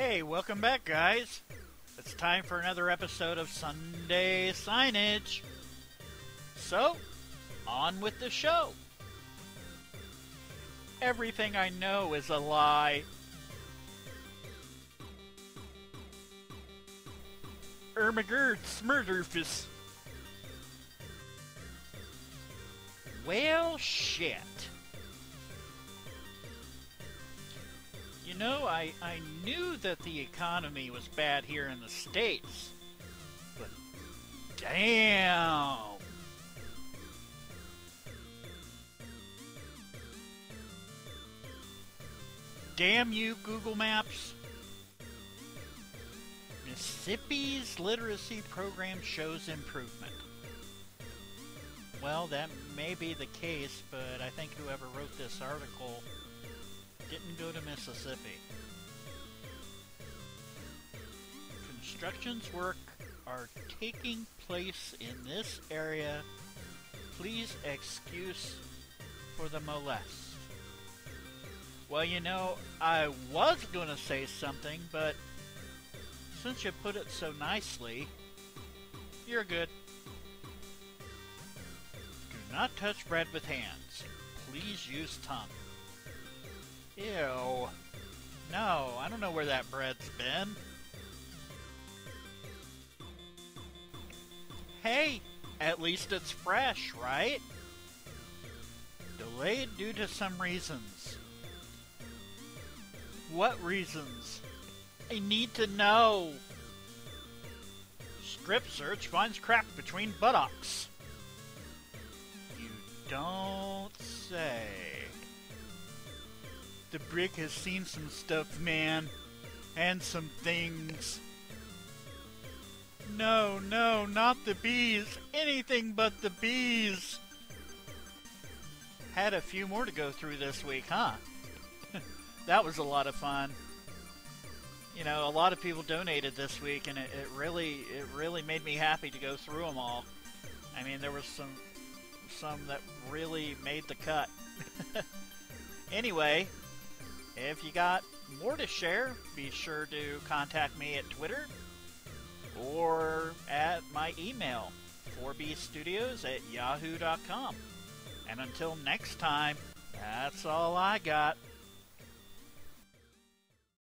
Hey, welcome back, guys. It's time for another episode of Sunday Signage. So, on with the show. Everything I know is a lie. Ermagerd Smurderfus. Well, shit. You know, I knew that the economy was bad here in the States, but damn! Damn you, Google Maps! Mississippi's literacy program shows improvement. Well, that may be the case, but I think whoever wrote this article didn't go to Mississippi. Constructions work are taking place in this area. Please excuse for the molest. Well, you know, I was gonna say something, but since you put it so nicely, you're good. Do not touch bread with hands. Please use tongue. Ew. No, I don't know where that bread's been. Hey, at least it's fresh, right? Delayed due to some reasons. What reasons? I need to know. Strip search finds crack between buttocks. You don't say. The brick has seen some stuff, man. And some things. No, no, not the bees. Anything but the bees. Had a few more to go through this week, huh? That was a lot of fun. You know, a lot of people donated this week, and it really made me happy to go through them all. I mean, there was some that really made the cut. Anyway, if you got more to share, be sure to contact me at Twitter or at my email, 4bstudios@yahoo.com. And until next time, that's all I got.